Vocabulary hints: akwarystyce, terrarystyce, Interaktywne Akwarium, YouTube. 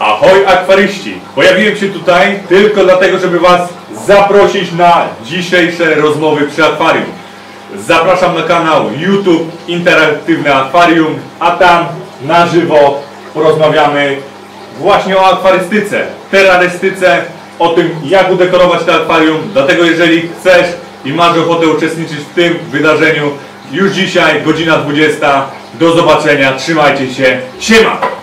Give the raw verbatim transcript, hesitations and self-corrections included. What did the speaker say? Ahoj akwaryści! Pojawiłem się tutaj tylko dlatego, żeby Was zaprosić na dzisiejsze rozmowy przy akwarium. Zapraszam na kanał YouTube Interaktywne Akwarium, a tam na żywo porozmawiamy właśnie o akwarystyce, terrarystyce, o tym, jak udekorować to akwarium. Dlatego jeżeli chcesz i masz ochotę uczestniczyć w tym wydarzeniu, już dzisiaj, godzina dwudziesta. Do zobaczenia, trzymajcie się, siema!